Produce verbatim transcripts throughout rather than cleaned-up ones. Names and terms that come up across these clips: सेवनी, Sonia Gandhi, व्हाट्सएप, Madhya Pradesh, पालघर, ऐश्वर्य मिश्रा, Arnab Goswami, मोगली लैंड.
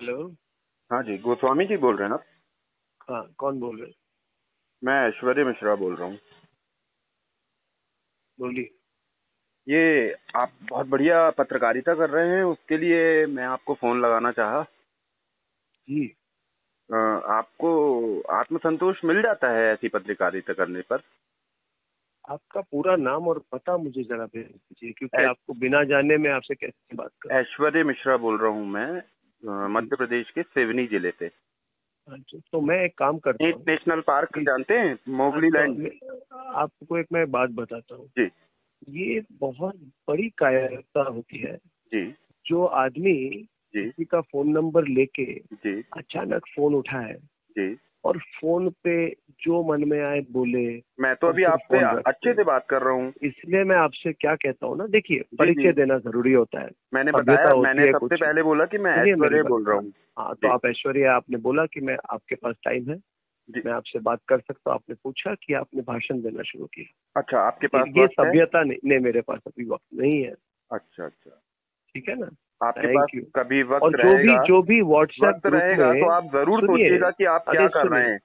Hello. हाँ जी, गोस्वामी जी बोल रहे हैं आप? हाँ, कौन बोल रहे हैं? मैं ऐश्वर्य मिश्रा बोल रहा हूँ। बोलिए। ये आप बहुत बढ़िया पत्रकारिता कर रहे हैं, उसके लिए मैं आपको फोन लगाना चाहा जी। आ, आपको आत्मसंतोष मिल जाता है ऐसी पत्रकारिता करने पर? आपका पूरा नाम और पता मुझे जरा भेज दीजिए, क्योंकि आपको बिना जाने में आपसे कैसे बात करूं। ऐश्वर्य मिश्रा बोल रहा हूँ मैं, मध्य प्रदेश के सेवनी जिले से। तो मैं एक काम करता हूँ, नेशनल पार्क जानते हैं, मोगली लैंड। आपको एक मैं बात बताता हूँ जी, ये बहुत बड़ी कायरता होती है जी, जो आदमी किसी का फोन नंबर लेके जी अचानक फोन उठाए जी और फोन पे जो मन में आए बोले। मैं तो अभी आपसे अच्छे से बात कर रहा हूँ, इसलिए मैं आपसे क्या कहता हूँ ना, देखिए परिचय देना जरूरी होता है। मैंने बताया, मैंने सबसे पहले बोला कि मैं ऐश्वर्य बोल रहा हूँ। हाँ, तो आप ऐश्वर्य, आपने बोला कि मैं, आपके पास टाइम है, मैं आपसे बात कर सकता हूँ। आपने पूछा कि आपने भाषण देना शुरू किया। अच्छा, आपके पास ये सभ्यता नहीं? नहीं, मेरे पास अभी वक्त नहीं है। अच्छा अच्छा, ठीक है ना। आपके पास कभी वक्त रहेगा, जो भी व्हाट्सएप रहेगा, तो आप जरूर सोचिएगा कि आप क्या कर रहे हैं।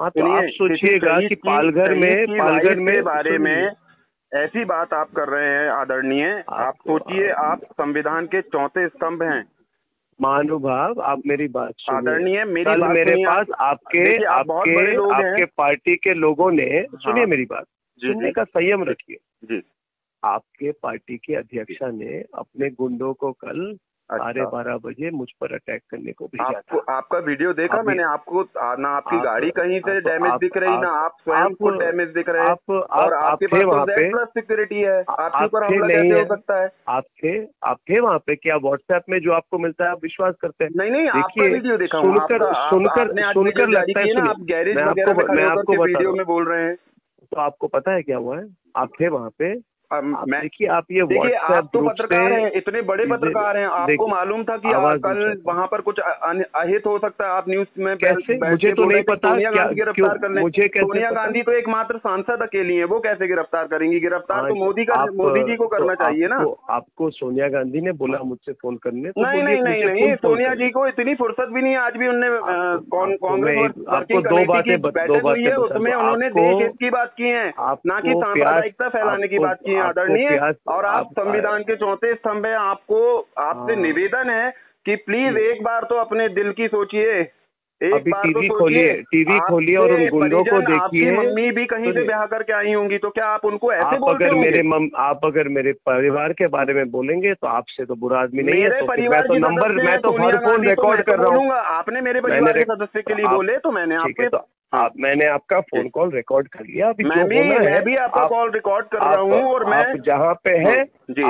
हाँ, तो आप सोचिएगा कि पालघर में, पालघर में बारे में ऐसी बात आप कर रहे हैं आदरणीय। आप सोचिए, आप संविधान के चौथे स्तंभ हैं। महानुभाव, आप मेरी बात सुनिए। मेरी बात मेरे पास आपके आप आपके, आपके पार्टी के लोगों ने, सुनिए हाँ, मेरी बात सुनने का संयम रखिए। आपके पार्टी के अध्यक्षा ने अपने गुंडों को कल साढ़े अच्छा। बारह बजे मुझ पर अटैक करने को भेजा आपको, था। आपका वीडियो देखा मैंने। आपको ना आपकी आप, गाड़ी कहीं से डैमेज दिख रही, ना आप स्वयं को डैमेज दिख रहे हैं, और आपके पास वहाँ पे प्लस सिक्योरिटी है। आपके ऊपर हमला कैसे हो सकता है? आप थे, आप थे वहाँ पे। क्या व्हाट्सएप में जो आपको मिलता है आप विश्वास करते हैं? नहीं नहीं, आपका वीडियो देखा, सुनकर सुनकर सुनकर लगता है आप गैरेज आपको वीडियो में बोल रहे हैं। तो आपको पता है क्या हुआ है? आप थे वहाँ पे। मैं देखिए, आप ये आप तो पत्रकार हैं, इतने बड़े पत्रकार हैं, आपको मालूम था कि कल वहाँ पर कुछ अहित हो सकता है। आप न्यूज में कैसे? मुझे तो नहीं पता। सोनिया गांधी गिरफ्तार करने, मुझे सोनिया गांधी तो एकमात्र सांसद अकेली है, वो कैसे गिरफ्तार करेंगी? गिरफ्तार तो मोदी का, मोदी जी को करना चाहिए ना। आपको सोनिया गांधी ने बोला मुझसे फोन करने? नहीं नहीं नहीं, सोनिया जी को इतनी फुर्सत भी नहीं है। आज भी उनने कांग्रेस आपको दो बातें बताई है, उसमें उन्होंने देश हित की बात की है, ना कि सांप्रदायिकता फैलाने की बात की है। आदरणीय, और आप संविधान के चौथे स्तंभ हैं। आपको, आपसे निवेदन है कि प्लीज एक बार तो अपने दिल की सोचिए। एक बार टीवी तो खोलिए, टीवी खोलिए और उन गुंडों को देखिए। मम्मी भी कहीं से ब्याह करके आई होंगी, तो क्या आप उनको ऐसे आप बोलते अगर मेरे मम, आप अगर मेरे परिवार के बारे में बोलेंगे तो आपसे तो बुरा आदमी नहीं है। तो परिवार तो नंबर, मैं तो हर फोन रिकॉर्ड कर रहा हूँ। आपने मेरे परिवार के सदस्य के लिए बोले, तो मैंने आपके आप मैंने आपका फोन कॉल रिकॉर्ड कर लिया। अभी मैं भी, मैं भी आपका आप, कॉल रिकॉर्ड कर रहा हूँ, और मैं जहाँ पे है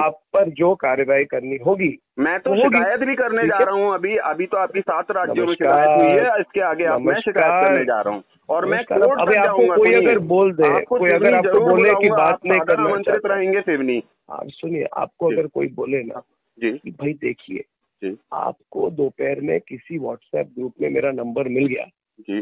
आप पर जो कार्रवाई करनी होगी मैं तो शिकायत भी करने जा रहा हूँ। अभी अभी तो आपकी सात राज्यों में शिकायत हुई है, इसके आगे आप मैं शिकायत करने जा रहा हूँ। और मैं अभी आपको कोई अगर बोल दे, कोई अगर आपको बोले की बात नहीं करना, आमंत्रित रहेंगे सेवनी। आप सुनिए, आपको अगर कोई बोले ना जी भाई, देखिए आपको दोपहर में किसी व्हाट्सएप ग्रुप में मेरा नंबर मिल गया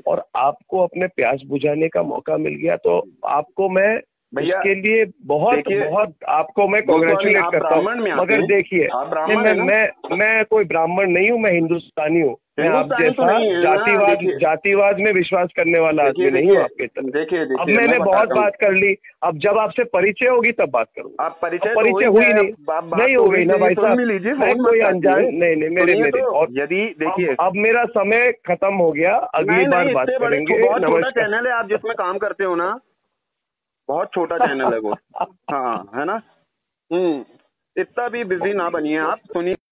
और आपको अपने प्यास बुझाने का मौका मिल गया, तो आपको मैं भैया के लिए बहुत बहुत आपको मैं कॉन्ग्रेचुलेट करता हूँ। मगर देखिए, मैं मैं मैं कोई ब्राह्मण नहीं हूँ, मैं हिंदुस्तानी हूँ। मैं आप जैसा जातिवाद जातिवाद में विश्वास करने वाला आदमी नहीं हूँ आपके तरह। अब मैंने बहुत बात कर ली, अब जब आपसे परिचय होगी तब बात करूँगा। आप परिचय परिचय हुई नहीं, नहीं हो गई ना भाई साहब? नहीं, कोई अनजान नहीं, नहीं मेरे मेरे और यदि देखिए, अब मेरा समय खत्म हो गया, अगली बार बात करेंगे। छोटा चैनल है आप जिसमें काम करते हो ना, बहुत छोटा चैनल है वो। हाँ है ना, इतना भी बिजी ना बनिए आप। सुनिए।